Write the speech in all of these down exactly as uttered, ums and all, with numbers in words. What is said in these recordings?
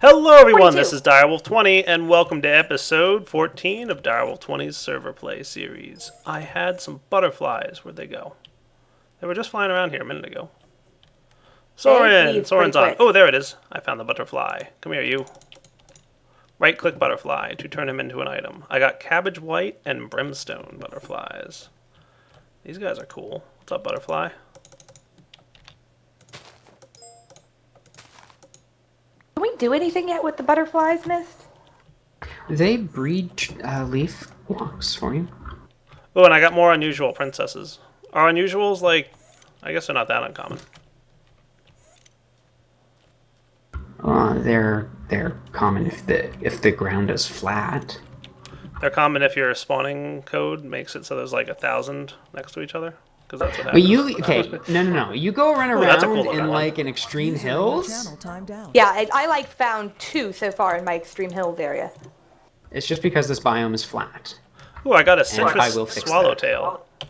Hello everyone, forty-two. This is Direwolf twenty, and welcome to episode fourteen of Direwolf twenty's server play series. I had some butterflies. Where'd they go? They were just flying around here a minute ago. Soren! Soren's on. Oh, there it is. I found the butterfly. Come here, you. Right-click butterfly to turn him into an item. I got cabbage white and brimstone butterflies. These guys are cool. What's up, butterfly? Can we do anything yet with the butterflies, Mist? They breed uh, leaf blocks for you. Oh, and I got more unusual princesses. Are unusuals, like, I guess they're not that uncommon. Uh, they're they're common if the if the ground is flat. They're common if your spawning code makes it so there's like a thousand next to each other. Because that's what happens. But you, okay, no, no, no. You go run around Ooh, cool in like one. an extreme hills. Yeah, I, I like found two so far in my extreme hills area. It's just because this biome is flat. Ooh, I got a citrus swallowtail. That.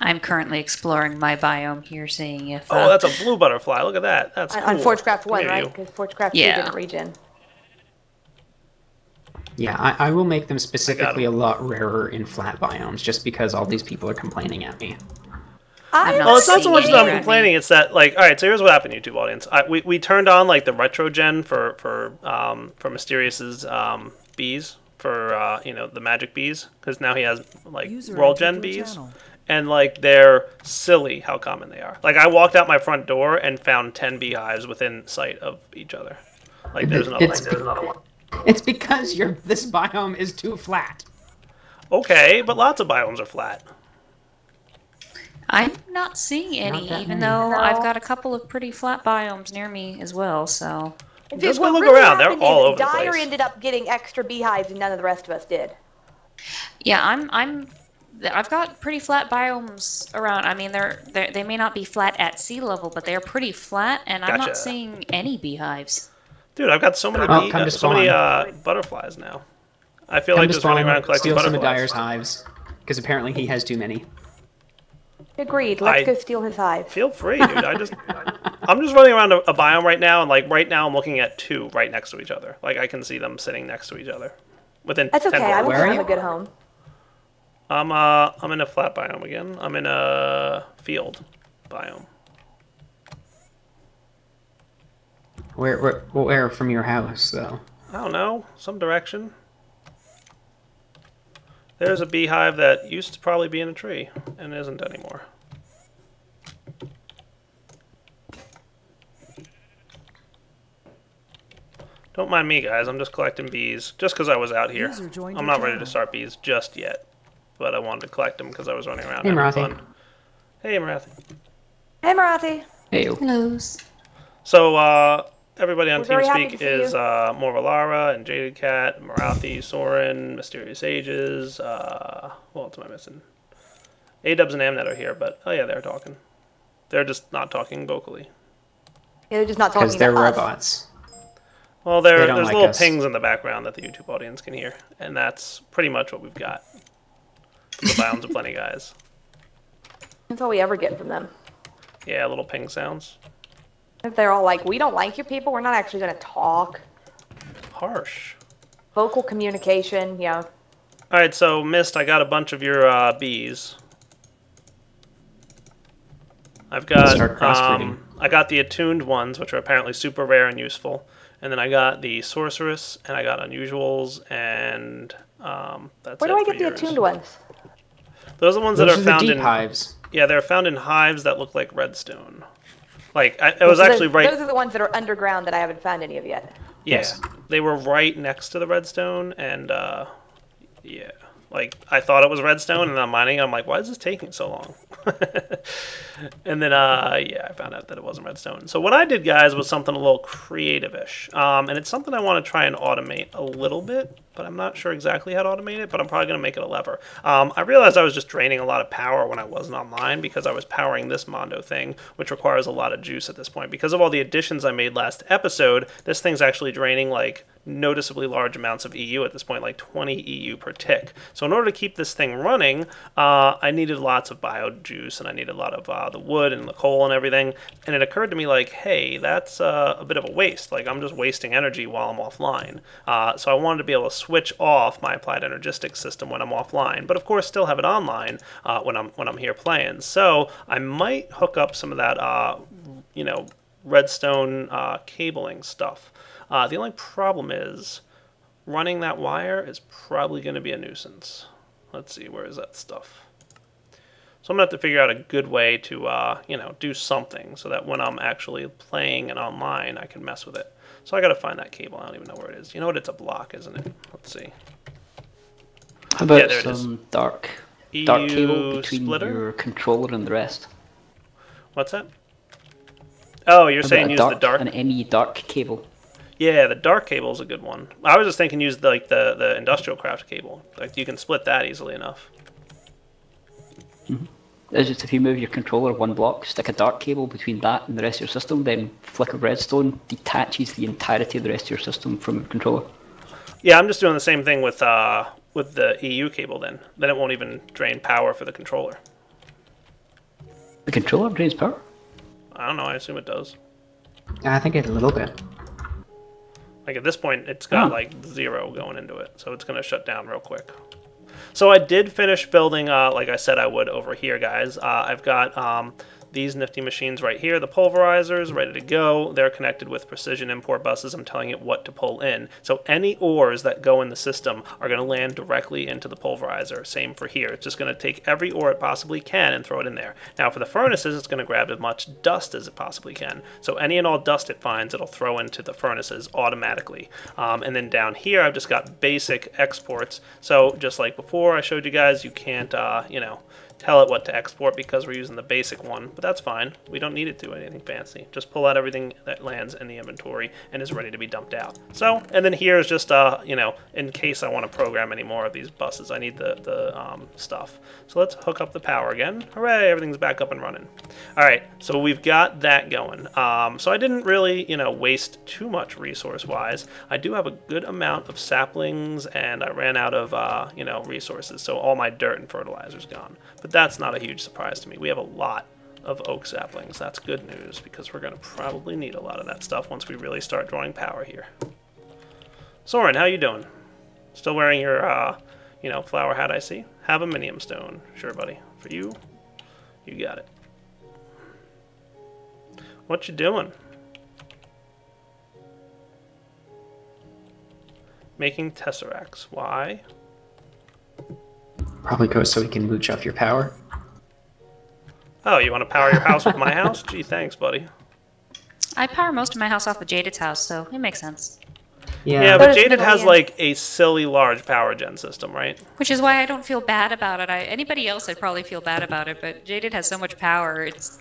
I'm currently exploring my biome here, seeing if. Uh... Oh, that's a blue butterfly. Look at that. That's cool. On Forgecraft one, right? Because Forgecraft two didn't regen. Yeah, I, I will make them specifically a lot rarer in flat biomes, just because all these people are complaining at me. I'm well, it's not so much that I'm complaining; it's that, like, all right. So here's what happened, YouTube audience. I, we we turned on like the retrogen for for um, for Mysterious's um, bees for uh, you know the magic bees, because now he has like world gen bees, channel. and like they're silly how common they are. Like I walked out my front door and found ten beehives within sight of each other. Like there's another like, there's another one. It's because your this biome is too flat. Okay, but lots of biomes are flat. I'm not seeing any, not even though no. I've got a couple of pretty flat biomes near me as well, so... Dude, Just go look really around, they're all over Dyer the place. Dyer ended up getting extra beehives and none of the rest of us did. Yeah, I'm... I'm I've got pretty flat biomes around. I mean, they're, they're they may not be flat at sea level, but they're pretty flat, and gotcha. I'm not seeing any beehives. Dude, I've got so many, oh, bee, uh, so many uh, butterflies now. I feel come like just running around collecting steal butterflies. Steal some of Dyer's hives, because apparently he has too many. Agreed. Let's I, go steal his hive. Feel free, dude. I just, I'm just running around a, a biome right now, and like right now I'm looking at two right next to each other. Like I can see them sitting next to each other. Within That's ten okay. I will have a good home. I'm, uh, I'm in a flat biome again. I'm in a field biome. Where, where, where from your house, though? I don't know. Some direction. There's a beehive that used to probably be in a tree and isn't anymore. Don't mind me, guys. I'm just collecting bees just because I was out here. I'm not ready to start bees just yet, but I wanted to collect them because I was running around hey, having Marathi. fun. Hey, Marathi. Hey, Marathi. Hey. Hello. So, uh... everybody on We're TeamSpeak is uh, Morvalara and Jaded Cat, Marathi, Soren, Mysterious Ages. Uh, what else am I missing? A-Dubs and Amnet are here, but oh yeah, they're talking. They're just not talking vocally. Yeah, they're just not talking. Because they're robots. Well, they there's like little us. pings in the background that the YouTube audience can hear, and that's pretty much what we've got. The Biomes of Plenty guys. That's all we ever get from them. Yeah, little ping sounds. They're all like, we don't like your people, we're not actually going to talk. Harsh. Vocal communication, yeah. Alright, so, Mist, I got a bunch of your uh, bees. I've got, um, I got the attuned ones, which are apparently super rare and useful. And then I got the sorceress, and I got unusuals, and um, that's it. Where do I get the attuned ones? Those are the ones that are found in hives. Yeah, they're found in hives that look like redstone. Like, I, I was so actually those, right... Those are the ones that are underground that I haven't found any of yet. Yes. Yeah. They were right next to the redstone, and, uh, yeah. Like, I thought it was redstone, and I'm mining, I'm like, why is this taking so long? And then, uh, yeah, I found out that it wasn't redstone. So what I did, guys, was something a little creative-ish. Um, and it's something I want to try and automate a little bit, but I'm not sure exactly how to automate it, but I'm probably going to make it a lever. Um, I realized I was just draining a lot of power when I wasn't online because I was powering this Mondo thing, which requires a lot of juice at this point. Because of all the additions I made last episode, this thing's actually draining, like, noticeably large amounts of E U at this point, like twenty E U per tick. So in order to keep this thing running, uh, I needed lots of biojuice, and I needed a lot of uh, the wood and the coal and everything. And it occurred to me, like, hey, that's uh, a bit of a waste. Like, I'm just wasting energy while I'm offline. Uh, so I wanted to be able to switch off my Applied Energistics system when I'm offline, but of course still have it online uh, when I'm when I'm here playing. So I might hook up some of that, uh, you know, redstone uh, cabling stuff. Uh, the only problem is running that wire is probably going to be a nuisance. Let's see, where is that stuff? So I'm going to have to figure out a good way to, uh, you know, do something so that when I'm actually playing and online, I can mess with it. So I got to find that cable. I don't even know where it is. You know what? It's a block, isn't it? Let's see. How about yeah, some dark, dark cable between splitter? Your controller and the rest? What's that? Oh, you're How saying use dark, the dark? An M E dark cable. Yeah, the dark cable is a good one. I was just thinking use the, like the the IndustrialCraft cable. Like you can split that easily enough. Mm-hmm. It's just if you move your controller one block, stick a dark cable between that and the rest of your system, then flick of redstone detaches the entirety of the rest of your system from your controller. Yeah, I'm just doing the same thing with uh with the E U cable. Then then it won't even drain power for the controller. The controller drains power? I don't know. I assume it does. I think it's a little bit. Like at this point, it's got oh. like zero going into it, so it's going to shut down real quick. So I did finish building, uh, like I said I would over here, guys. Uh, I've got um, these nifty machines right here, the pulverizers, ready to go. They're connected with precision import buses. I'm telling it what to pull in. So any ores that go in the system are going to land directly into the pulverizer. Same for here. It's just going to take every ore it possibly can and throw it in there. Now for the furnaces, it's going to grab as much dust as it possibly can. So any and all dust it finds, it'll throw into the furnaces automatically. Um, and then down here, I've just got basic exports. So just like before I showed you guys, you can't, uh, you know, tell it what to export because we're using the basic one, but that's fine. We don't need it to do anything fancy. Just pull out everything that lands in the inventory and is ready to be dumped out. So, and then here is just, uh, you know, in case I want to program any more of these buses, I need the, the um, stuff. So let's hook up the power again. Hooray, everything's back up and running. All right, so we've got that going. Um, so I didn't really, you know, waste too much resource-wise. I do have a good amount of saplings and I ran out of, uh, you know, resources. So all my dirt and fertilizer's gone. But that's not a huge surprise to me. We have a lot of oak saplings. That's good news because we're going to probably need a lot of that stuff once we really start drawing power here. Soren, how you doing? Still wearing your, uh, you know, flower hat, I see. Have a Minium Stone. Sure, buddy. For you, you got it. What you doing? Making tesseracts. Why? Probably go so we can mooch off your power. Oh, you want to power your house with my house? Gee, thanks, buddy. I power most of my house off of Jaded's house, so it makes sense. Yeah, yeah but, but Jaded has, like, a silly large power gen system, right? Which is why I don't feel bad about it. I, anybody else, I'd probably feel bad about it, but Jaded has so much power, it's,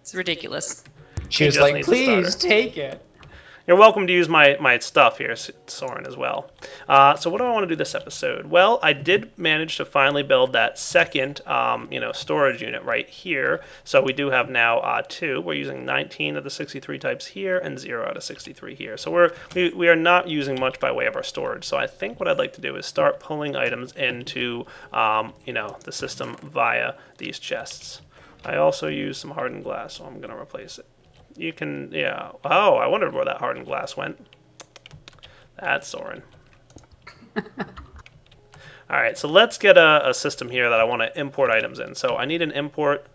it's ridiculous. She was like, please take it. You're welcome to use my, my stuff here, Soren, as well. Uh, so what do I want to do this episode? Well, I did manage to finally build that second um, you know, storage unit right here. So we do have now uh, two. We're using nineteen of the sixty-three types here and zero out of sixty-three here. So we're, we, we are not using much by way of our storage. So I think what I'd like to do is start pulling items into um, you know, the system via these chests. I also use some hardened glass, so I'm going to replace it. You can, yeah. Oh, I wondered where that hardened glass went. That's Soren. All right, so let's get a, a system here that I want to import items in. So I need an import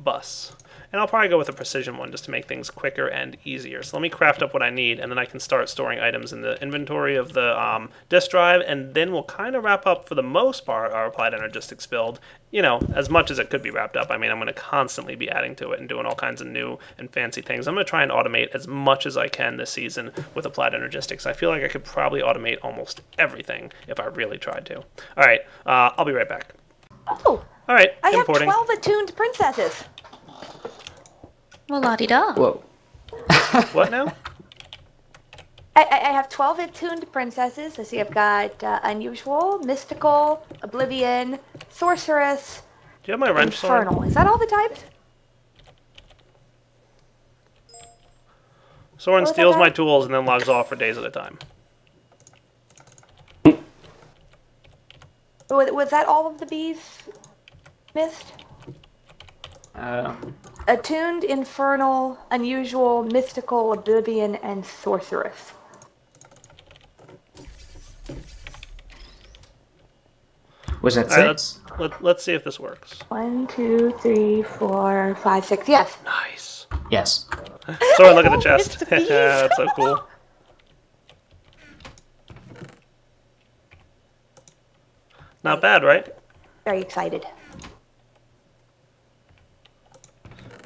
bus. And I'll probably go with a precision one just to make things quicker and easier. So let me craft up what I need, and then I can start storing items in the inventory of the um, disk drive, and then we'll kind of wrap up, for the most part, our Applied Energistics build, you know, as much as it could be wrapped up. I mean, I'm going to constantly be adding to it and doing all kinds of new and fancy things. I'm going to try and automate as much as I can this season with Applied Energistics. I feel like I could probably automate almost everything if I really tried to. All right, uh, I'll be right back. Oh, all right, I importing. have twelve attuned princesses. Well, la-di-da. Whoa. What now? I, I have twelve attuned princesses. I see I've got uh, Unusual, Mystical, Oblivion, Sorceress, Do you have my wrench Infernal. Sword? Is that all the types? Someone what steals my tools and then logs off for days at a time. Was that all of the bees missed? Uh, Attuned, infernal, unusual, mystical, oblivion, and sorceress. Was that six? Right, let's, let, let's see if this works. One, two, three, four, five, six. Yes. Nice. Yes. Someone look at the chest. Yeah, that's so cool. Not bad, right? Very excited.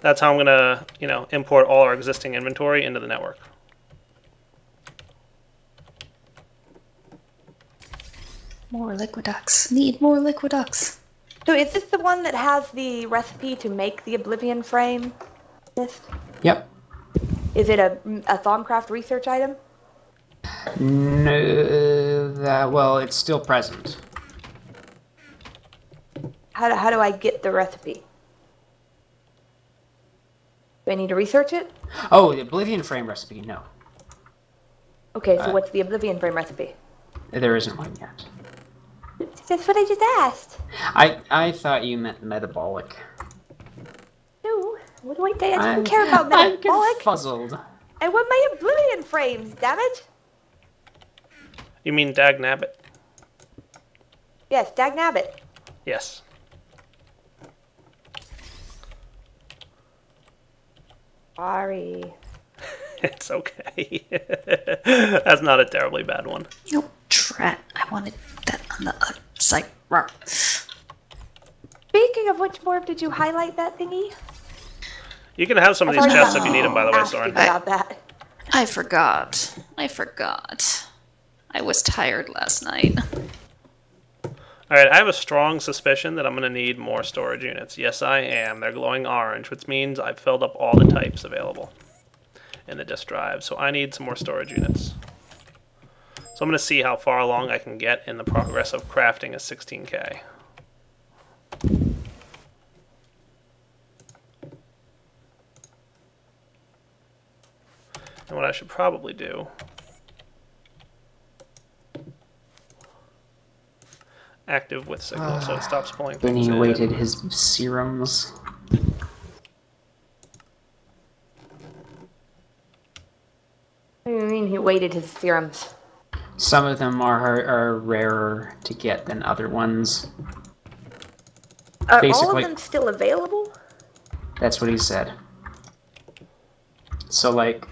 That's how I'm gonna, you know, import all our existing inventory into the network. More Liquidux. Need more Liquidux. So is this the one that has the recipe to make the Oblivion frame list? Yep. Is it a, a Thaumcraft research item? No, that, well, it's still present. How do, how do I get the recipe? Do I need to research it? Oh, the Oblivion Frame recipe, no. Okay, so uh, what's the Oblivion Frame recipe? There isn't one yet. That's what I just asked. I, I thought you meant metabolic. No, what do I do? I don't care about metabolic. I'm puzzled. I want my Oblivion Frames, damn it. You mean Dag-Nabbit? Yes, Dag-Nabbit. Yes. Sorry. It's okay. That's not a terribly bad one. You know, Trent, I wanted that on the other side. Speaking of which, Morb, did you highlight that thingy? You can have some of these oh, chests if you need them, by the way, Soren. About that. I forgot. I forgot. I was tired last night. Alright, I have a strong suspicion that I'm going to need more storage units. Yes, I am. They're glowing orange, which means I've filled up all the types available in the disk drive. So I need some more storage units. So I'm going to see how far along I can get in the progress of crafting a sixteen K. And what I should probably do... active with signal, uh, so it stops pulling things. Then he waited his serums. What do you mean he waited his serums? Some of them are, are rarer to get than other ones. Are Basically, all of them still available? That's what he said. So, like,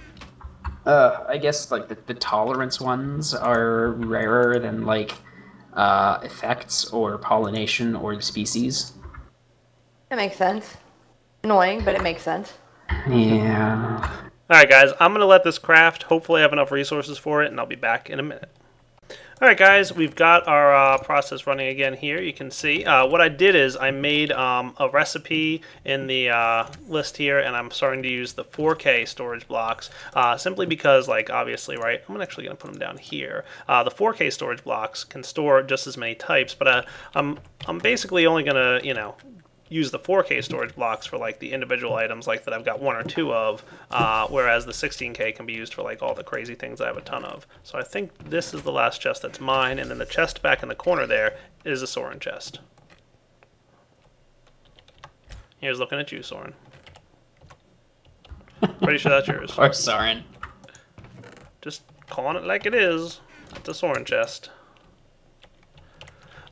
uh, I guess, like, the, the tolerance ones are rarer than, like, Uh, effects or pollination or the species. That makes sense. Annoying, but it makes sense. Yeah. Alright guys, I'm going to let this craft. Hopefully I have enough resources for it, and I'll be back in a minute. Alright guys, we've got our uh, process running again here. You can see. Uh, what I did is I made um, a recipe in the uh, list here, and I'm starting to use the four K storage blocks uh, simply because, like, obviously, right, I'm actually going to put them down here. Uh, the four K storage blocks can store just as many types, but uh, I'm, I'm basically only going to, you know, use the four K storage blocks for, like, the individual items, like, that I've got one or two of, uh, whereas the sixteen K can be used for, like, all the crazy things I have a ton of. So I think this is the last chest that's mine, and then the chest back in the corner there is a Soren chest. Here's looking at you, Soren. Pretty sure that's yours. Or Soren. Just calling it like it is. That's a Soren chest.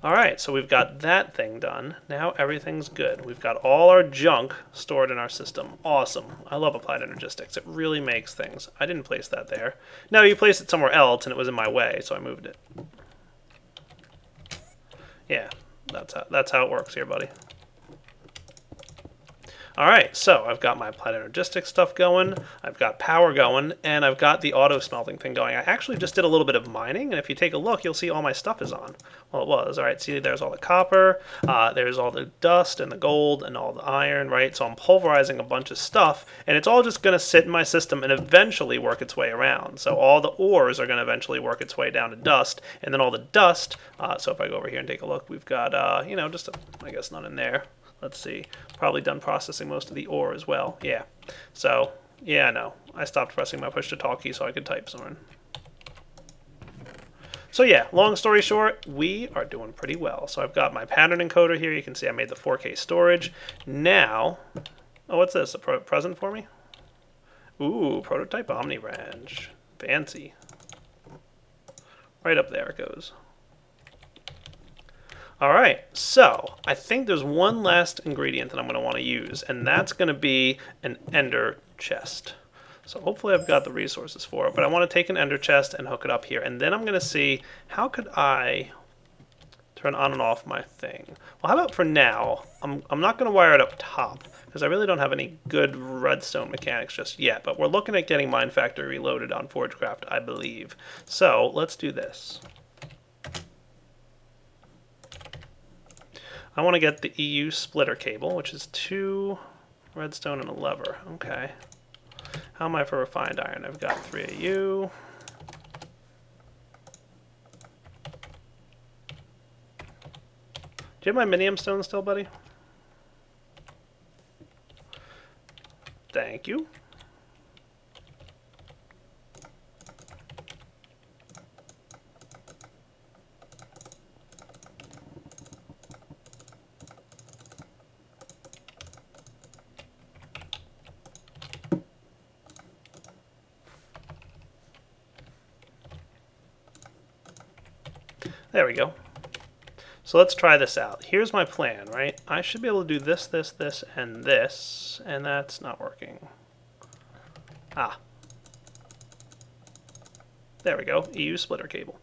Alright, so we've got that thing done. Now everything's good. We've got all our junk stored in our system. Awesome. I love Applied Energistics. It really makes things. I didn't place that there. No, you placed it somewhere else, and it was in my way, so I moved it. Yeah, that's how, that's how it works here, buddy. Alright, so I've got my Applied Energistics stuff going, I've got power going, and I've got the auto-smelting thing going. I actually just did a little bit of mining, and if you take a look, you'll see all my stuff is on. Well, it was. Alright, see, there's all the copper, uh, there's all the dust and the gold and all the iron, right? So I'm pulverizing a bunch of stuff, and it's all just going to sit in my system and eventually work its way around. So all the ores are going to eventually work its way down to dust, and then all the dust, uh, so if I go over here and take a look, we've got, uh, you know, just, a, I guess, none in there. Let's see, probably done processing most of the ore as well. Yeah, so Yeah, no. I stopped pressing my push to talk key so I could type something. So yeah, long story short, we are doing pretty well. So I've got my pattern encoder here. You can see I made the four K storage. Now, oh, what's this? A pro present for me? Ooh, prototype OmniRange. Fancy. Right up there it goes. All right, so I think there's one last ingredient that I'm gonna wanna use, and that's gonna be an ender chest. So hopefully I've got the resources for it, but I wanna take an ender chest and hook it up here, and then I'm gonna see how could I turn on and off my thing. Well, how about for now, I'm, I'm not gonna wire it up top, because I really don't have any good redstone mechanics just yet, but we're looking at getting Mine Factory Reloaded on Forgecraft, I believe. So let's do this. I want to get the E U splitter cable, which is two redstone and a lever. Okay. How am I for refined iron? I've got three E U. Do you have my Minium Stone still, buddy? Thank you. There we go. So let's try this out. Here's my plan, right? I should be able to do this, this, this, and this, and that's not working. Ah. There we go, E U splitter cable.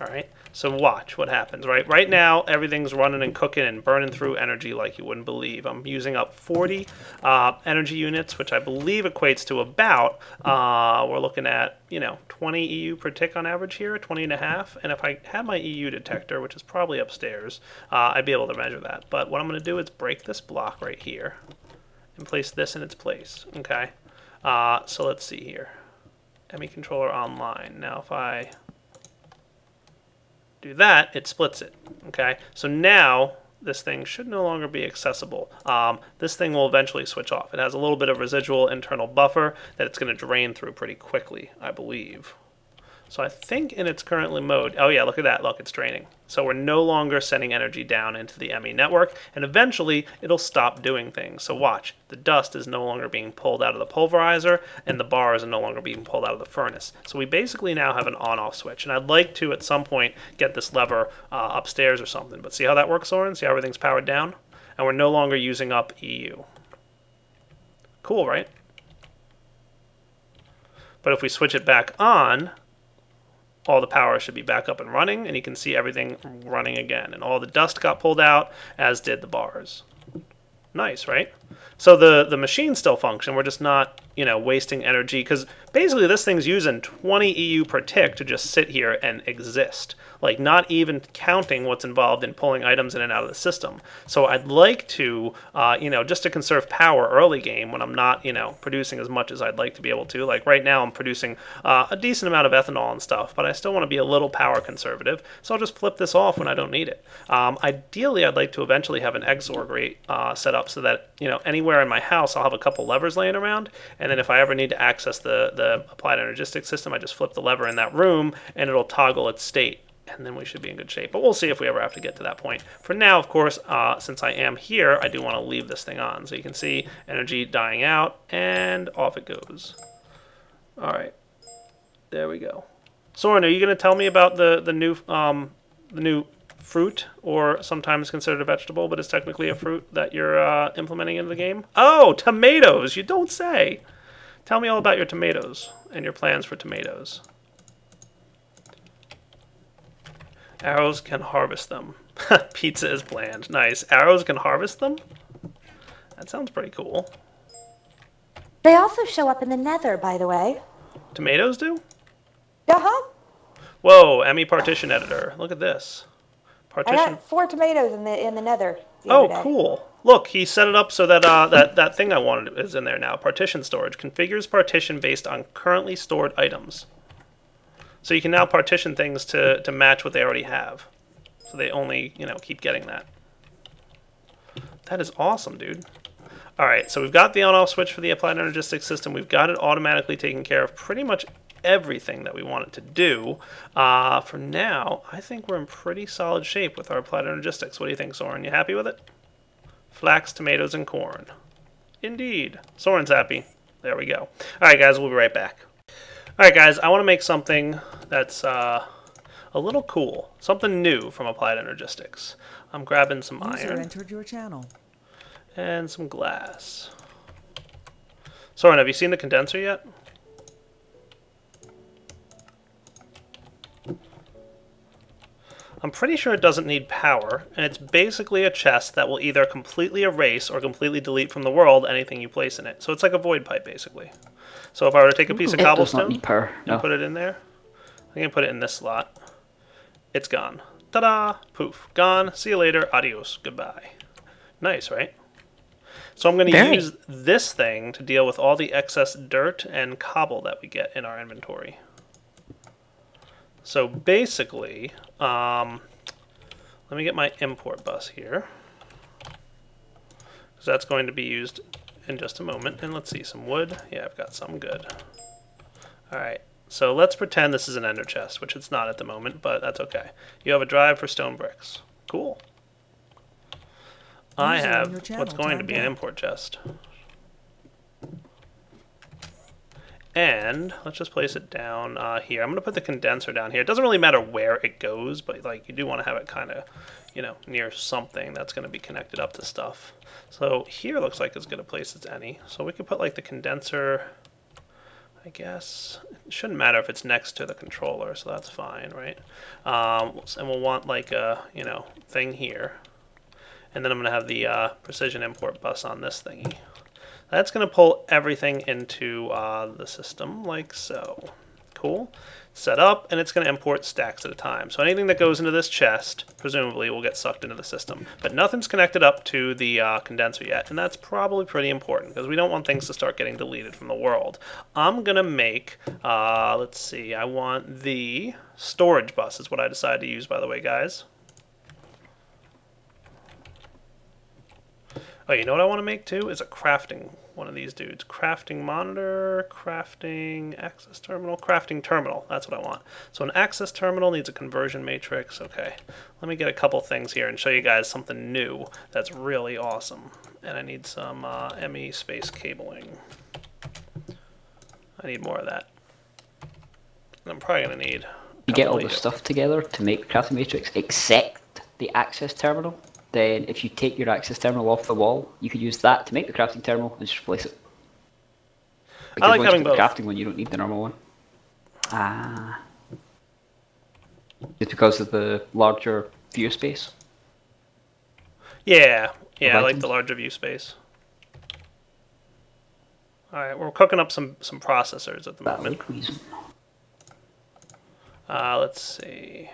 All right, so watch what happens, right? Right now, everything's running and cooking and burning through energy like you wouldn't believe. I'm using up forty uh, energy units, which I believe equates to about, uh, we're looking at, you know, twenty E U per tick on average here, twenty and a half. And if I had my E U detector, which is probably upstairs, uh, I'd be able to measure that. But what I'm gonna do is break this block right here and place this in its place, okay? Uh, so let's see here. M E controller online. Now if I do that, it splits it, okay? So now this thing should no longer be accessible. Um, this thing will eventually switch off. It has a little bit of residual internal buffer that it's gonna drain through pretty quickly, I believe. So I think in its currently mode, oh yeah, look at that, look, it's draining. So we're no longer sending energy down into the M E network, and eventually it'll stop doing things. So watch, the dust is no longer being pulled out of the pulverizer, and the bars are no longer being pulled out of the furnace. So we basically now have an on-off switch, and I'd like to at some point get this lever uh, upstairs or something, but see how that works, Soren? See how everything's powered down? And we're no longer using up E U. Cool, right? But if we switch it back on, all the power should be back up and running, and you can see everything running again. And all the dust got pulled out, as did the bars. Nice, right? So the, the machines still function. We're just not, you know, wasting energy, because basically this thing's using twenty E U per tick to just sit here and exist, like not even counting what's involved in pulling items in and out of the system. So I'd like to, uh, you know, just to conserve power early game when I'm not, you know, producing as much as I'd like to be able to. Like right now I'm producing uh, a decent amount of ethanol and stuff, but I still want to be a little power conservative, so I'll just flip this off when I don't need it. Um, ideally, I'd like to eventually have an X O R grate uh, set up so that, you know, anywhere in my house I'll have a couple levers laying around, and then if I ever need to access the, the Applied Energistics system, I just flip the lever in that room and it'll toggle its state, and then we should be in good shape. But we'll see if we ever have to get to that point. For now, of course, uh, since I am here, I do want to leave this thing on. So you can see energy dying out, and off it goes. All right, there we go. Soren, are you going to tell me about the, the, new, um, the new fruit, or sometimes considered a vegetable, but it's technically a fruit that you're uh, implementing into the game? Oh, tomatoes, you don't say. Tell me all about your tomatoes and your plans for tomatoes. Arrows can harvest them. Pizza is bland. Nice. Arrows can harvest them? That sounds pretty cool. They also show up in the Nether, by the way. Tomatoes do? Uh-huh. Whoa, M E partition editor. Look at this. Partition. I got four tomatoes in the in the Nether. The oh, other day. Cool. Look, he set it up so that uh, that, that thing I wanted is in there now. Partition storage. Configures partition based on currently stored items. So you can now partition things to, to match what they already have. So they only, you know, keep getting that. That is awesome, dude. All right, so we've got the on-off switch for the Applied Energistics system. We've got it automatically taking care of pretty much everything that we want it to do. Uh, for now, I think we're in pretty solid shape with our Applied Energistics. What do you think, Soren? You happy with it? Flax, tomatoes, and corn. Indeed. Soren's happy. There we go. All right, guys, we'll be right back. All right, guys, I want to make something that's uh, a little cool, something new from Applied Energistics. I'm grabbing some User iron. Entered your channel. And some glass. Soren, have you seen the condenser yet? I'm pretty sure it doesn't need power, and it's basically a chest that will either completely erase or completely delete from the world anything you place in it. So it's like a void pipe, basically. So if I were to take a piece of it cobblestone power, no. and put it in there, I can put it in this slot. It's gone. Ta-da! Poof. Gone. See you later. Adios. Goodbye. Nice, right? So I'm going to use this thing to deal with all the excess dirt and cobble that we get in our inventory. So basically, um, let me get my import bus here, because that's going to be used in just a moment. And let's see, some wood. Yeah, I've got some good. All right, so let's pretend this is an ender chest, which it's not at the moment, but that's okay. You have a drive for stone bricks. Cool. I have what's going to be an import chest. And let's just place it down uh, here. I'm going to put the condenser down here. It doesn't really matter where it goes, but like you do want to have it kind of, you know, near something that's going to be connected up to stuff. So here looks like as good a place as any. So we could put like the condenser, I guess. It shouldn't matter if it's next to the controller, so that's fine, right? Um, and we'll want like a, you know, thing here. And then I'm going to have the uh, precision import bus on this thingy. That's going to pull everything into uh, the system, like so. Cool. Set up, and it's going to import stacks at a time. So anything that goes into this chest, presumably, will get sucked into the system. But nothing's connected up to the uh, condenser yet, and that's probably pretty important, because we don't want things to start getting deleted from the world. I'm going to make, uh, let's see, I want the storage bus is what I decided to use, by the way, guys. Oh, you know what I want to make, too? Is a crafting one of these dudes. Crafting monitor, crafting access terminal, crafting terminal. That's what I want. So an access terminal needs a conversion matrix. Okay, let me get a couple things here and show you guys something new that's really awesome. And I need some uh, M E space cabling. I need more of that. And I'm probably going to need... You get all the stuff together to make crafting matrix except the access terminal. Then if you take your access terminal off the wall, you could use that to make the crafting terminal and just replace it. Because I like having both. The crafting one, you don't need the normal one. Ah. It's because of the larger view space? Yeah, yeah, I like the larger view space. Alright, we're cooking up some, some processors at the moment. Uh, let's see...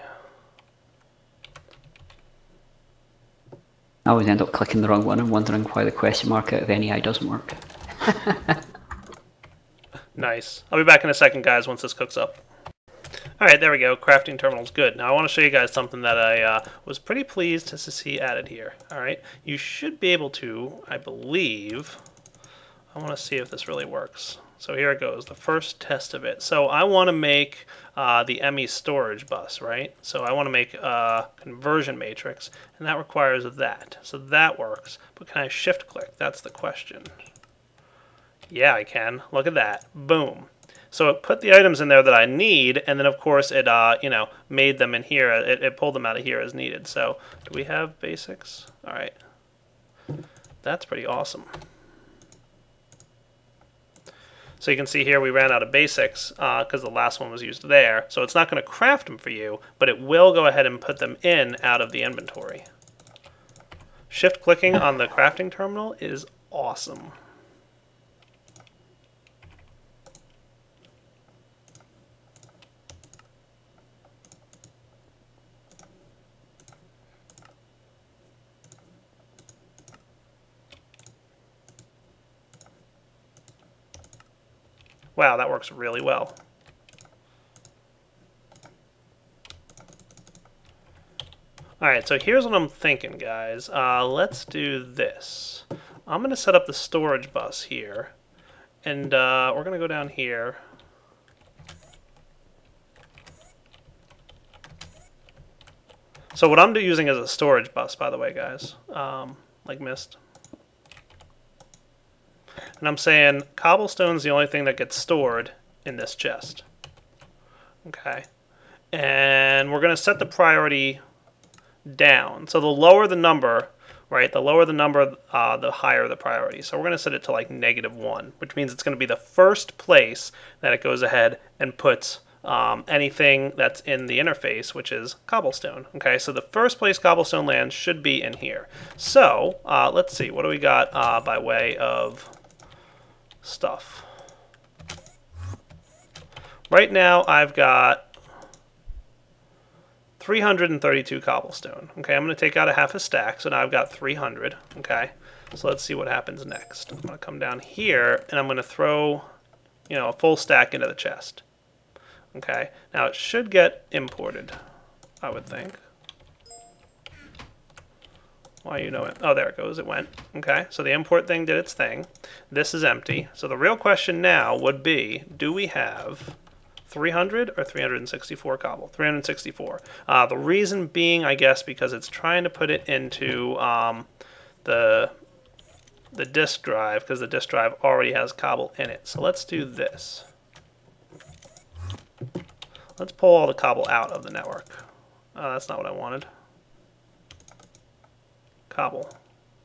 I always end up clicking the wrong one and wondering why the question mark out of N E I doesn't work. Nice. I'll be back in a second, guys, once this cooks up. Alright, there we go. Crafting terminal's good. Now I want to show you guys something that I uh, was pretty pleased to see added here. Alright, you should be able to, I believe... I want to see if this really works. So here it goes, the first test of it. So I want to make uh, the M E storage bus, right? So I want to make a conversion matrix, and that requires that. So that works. But can I shift click? That's the question. Yeah, I can. Look at that. Boom. So it put the items in there that I need, and then of course it, uh, you know, made them in here. It, it pulled them out of here as needed. So do we have basics? All right. That's pretty awesome. So you can see here we ran out of basics because uh, the last one was used there. So it's not going to craft them for you, but it will go ahead and put them in out of the inventory. Shift clicking on the crafting terminal is awesome. Wow, that works really well. All right, so here's what I'm thinking, guys. Uh, let's do this. I'm going to set up the storage bus here, and uh, we're going to go down here. So what I'm using is a storage bus, by the way, guys, um, like mist. And I'm saying cobblestone's the only thing that gets stored in this chest. Okay. And we're going to set the priority down. So the lower the number, right, the lower the number, uh, the higher the priority. So we're going to set it to like negative one, which means it's going to be the first place that it goes ahead and puts um, anything that's in the interface, which is cobblestone. Okay, so the first place cobblestone lands should be in here. So uh, let's see, what do we got uh, by way of stuff? Right now I've got three hundred thirty-two cobblestone. Okay, I'm going to take out a half a stack, so now I've got three hundred. Okay, so let's see what happens next. I'm going to come down here, and I'm going to throw, you know, a full stack into the chest. Okay, now it should get imported, I would think. Why you know it? Oh, there it goes. It went. Okay, so the import thing did its thing. This is empty. So the real question now would be, do we have three hundred or three hundred sixty-four cobble? three hundred sixty-four. Uh, the reason being, I guess, because it's trying to put it into um, the the disk drive, because the disk drive already has cobble in it. So let's do this. Let's pull all the cobble out of the network. Uh, that's not what I wanted. Cobble.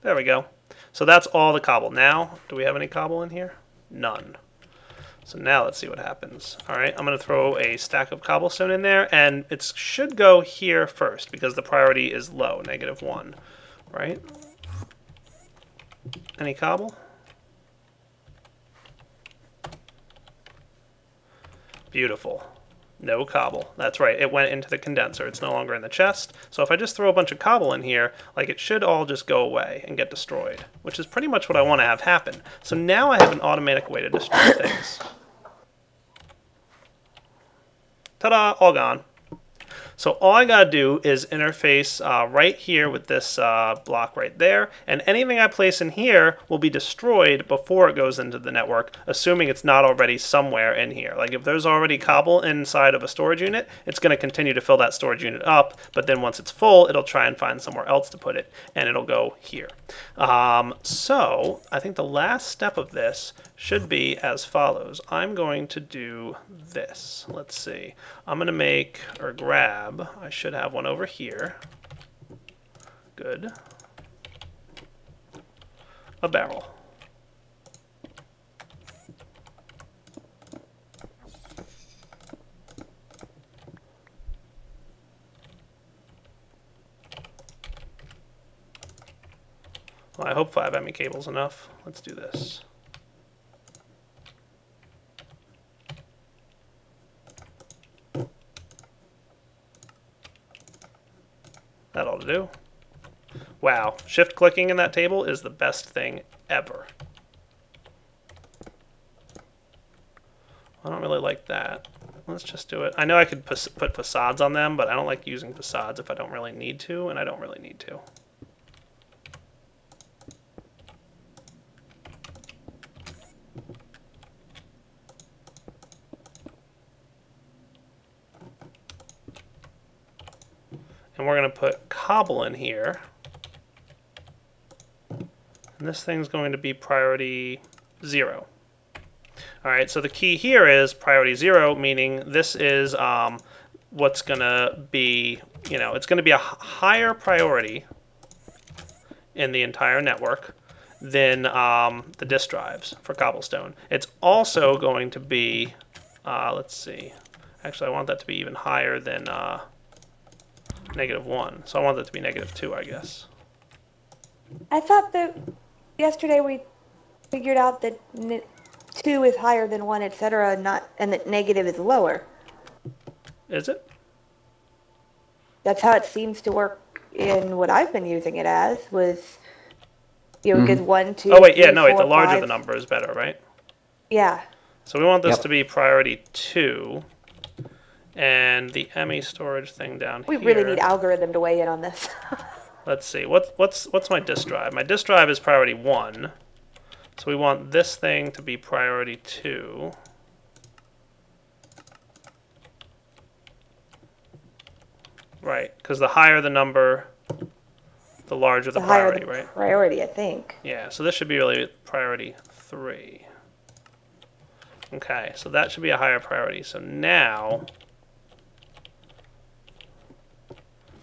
There we go. So that's all the cobble. Now, do we have any cobble in here? None. So now let's see what happens. All right, I'm going to throw a stack of cobblestone in there, and it should go here first because the priority is low, negative one, right? Any cobble? Beautiful. No cobble. That's right. It went into the condenser. It's no longer in the chest. So if I just throw a bunch of cobble in here, like, it should all just go away and get destroyed, which is pretty much what I want to have happen. So now I have an automatic way to destroy things. Ta-da! All gone. So all I gotta do is interface uh, right here with this uh, block right there, and anything I place in here will be destroyed before it goes into the network, assuming it's not already somewhere in here. Like, if there's already cobble inside of a storage unit, it's gonna continue to fill that storage unit up, but then once it's full, it'll try and find somewhere else to put it, and it'll go here. Um, so I think the last step of this should be as follows. I'm going to do this. Let's see. I'm gonna make, or grab, I should have one over here. Good. A barrel. Well, I hope five M E cable's enough. Let's do this. That'll do. Wow, shift clicking in that table is the best thing ever. I don't really like that. Let's just do it. I know I could put facades on them, but I don't like using facades if I don't really need to, and I don't really need to. And we're going to put cobble in here. And this thing's going to be priority zero. All right, so the key here is priority zero, meaning this is um, what's going to be, you know, it's going to be a higher priority in the entire network than um, the disk drives for cobblestone. It's also going to be, uh, let's see, actually I want that to be even higher than uh, negative one. So I want that to be negative two, I guess. I thought that yesterday we figured out that two is higher than one, et cetera, not, and that negative is lower. Is it? That's how it seems to work in what I've been using it as, was, you know, because mm-hmm. one, two, oh, wait, yeah, three, no, wait, four, the larger five. The number is better, right? Yeah. So we want this yep. to be priority two. And the M E storage thing down we here. We really need algorithm to weigh in on this. Let's see, what's what's what's my disk drive? My disk drive is priority one, so we want this thing to be priority two. Right, because the higher the number, the larger the, the priority, higher the right? Priority, I think. Yeah, so this should be really priority three. Okay, so that should be a higher priority. So now,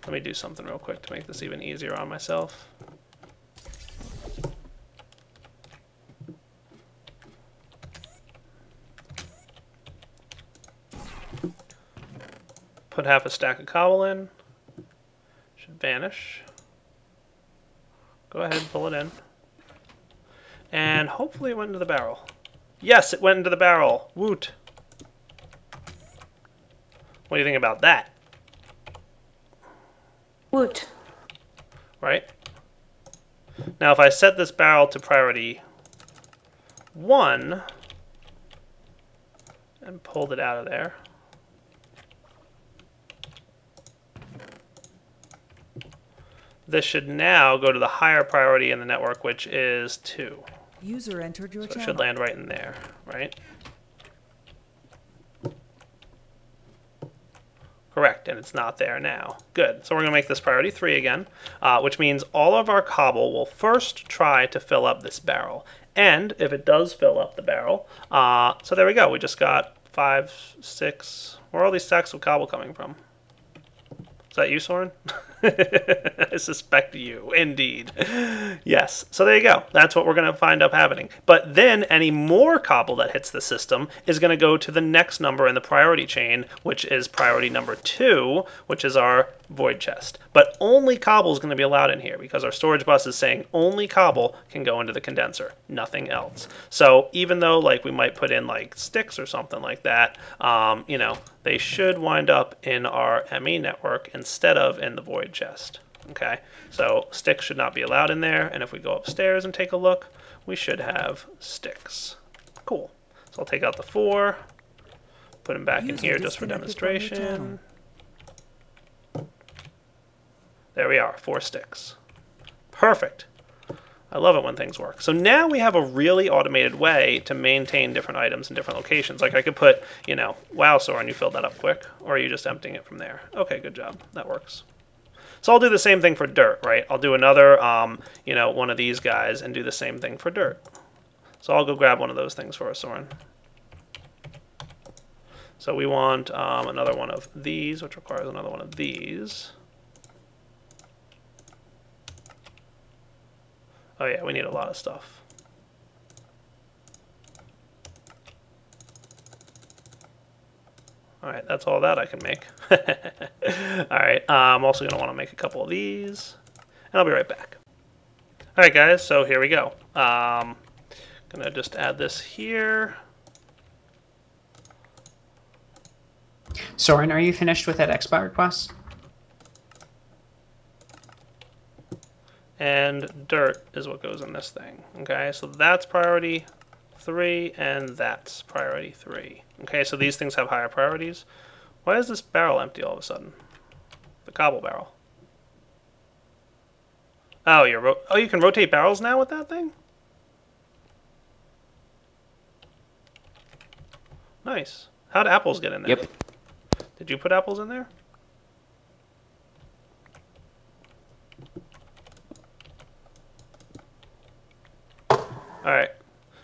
let me do something real quick to make this even easier on myself. Put half a stack of cobble in. Should vanish. Go ahead and pull it in. And hopefully it went into the barrel. Yes, it went into the barrel. Woot. What do you think about that? Woot. Right? Now if I set this barrel to priority one and pulled it out of there. This should now go to the higher priority in the network, which is two. User entered your so it channel. Should land right in there, right? Correct, and it's not there now. Good, so we're gonna make this priority three again, uh, which means all of our cobble will first try to fill up this barrel. And if it does fill up the barrel, uh, so there we go, we just got five, six, where are all these stacks of cobble coming from? Is that you, Soren? I suspect you, indeed. Yes, so there you go. That's what we're going to find up happening. But then any more cobble that hits the system is going to go to the next number in the priority chain, which is priority number two, which is our void chest. But only cobble is going to be allowed in here because our storage bus is saying only cobble can go into the condenser, nothing else. So even though like we might put in like sticks or something like that, um, you know, they should wind up in our M E network instead of in the void chest. Okay, so sticks should not be allowed in there, and if we go upstairs and take a look, we should have sticks. Cool. So I'll take out the four, put them back in here just for demonstration. There we are, four sticks. Perfect. I love it when things work. So now we have a really automated way to maintain different items in different locations. Like I could put, you know, wow, Soren, you filled that up quick. Or are you just emptying it from there? Okay, good job. That works. So I'll do the same thing for dirt, right? I'll do another, um, you know, one of these guys and do the same thing for dirt. So I'll go grab one of those things for us, Soren. So we want um, another one of these, which requires another one of these. Oh yeah, we need a lot of stuff. All right, that's all that I can make. All right, uh, I'm also gonna wanna make a couple of these, and I'll be right back. All right guys, so here we go. Um, gonna just add this here. Soren, are you finished with that export request? And dirt is what goes in this thing. Okay, so that's priority three, and that's priority three. Okay, so these things have higher priorities. Why is this barrel empty all of a sudden? The cobble barrel. Oh, you're ro oh, you can rotate barrels now with that thing? Nice. How'd apples get in there? Yep. Did you put apples in there? All right.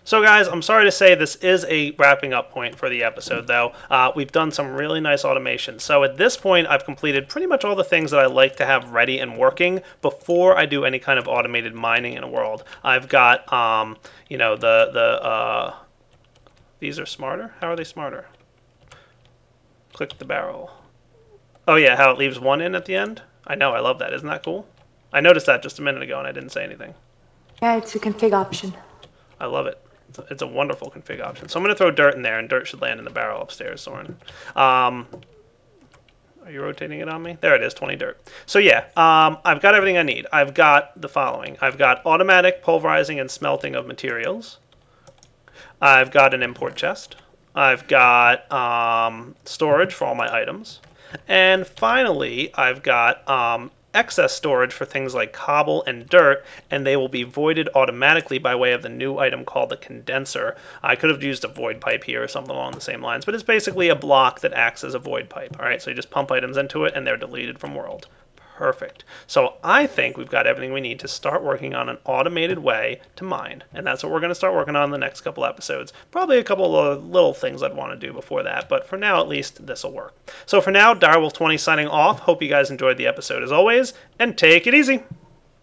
So guys, I'm sorry to say this is a wrapping up point for the episode though. Uh, we've done some really nice automation. So at this point, I've completed pretty much all the things that I like to have ready and working before I do any kind of automated mining in a world. I've got, um, you know, the, the uh, these are smarter. How are they smarter? Click the barrel. Oh yeah, how it leaves one in at the end. I know, I love that. Isn't that cool? I noticed that just a minute ago and I didn't say anything. Yeah, it's a config option. I love it. It's a wonderful config option. So I'm going to throw dirt in there, and dirt should land in the barrel upstairs, Soren. Um, are you rotating it on me? There it is, twenty dirt. So yeah, um, I've got everything I need. I've got the following. I've got automatic pulverizing and smelting of materials. I've got an import chest. I've got um, storage for all my items. And finally, I've got um, excess storage for things like cobble and dirt, and they will be voided automatically by way of the new item called the condenser. I could have used a void pipe here or something along the same lines, but it's basically a block that acts as a void pipe. All right, so you just pump items into it and they're deleted from world. Perfect. So I think we've got everything we need to start working on an automated way to mine. And that's what we're going to start working on in the next couple episodes. Probably a couple of little things I'd want to do before that, but for now, at least, this will work. So for now, Direwolf twenty signing off. Hope you guys enjoyed the episode as always, and take it easy.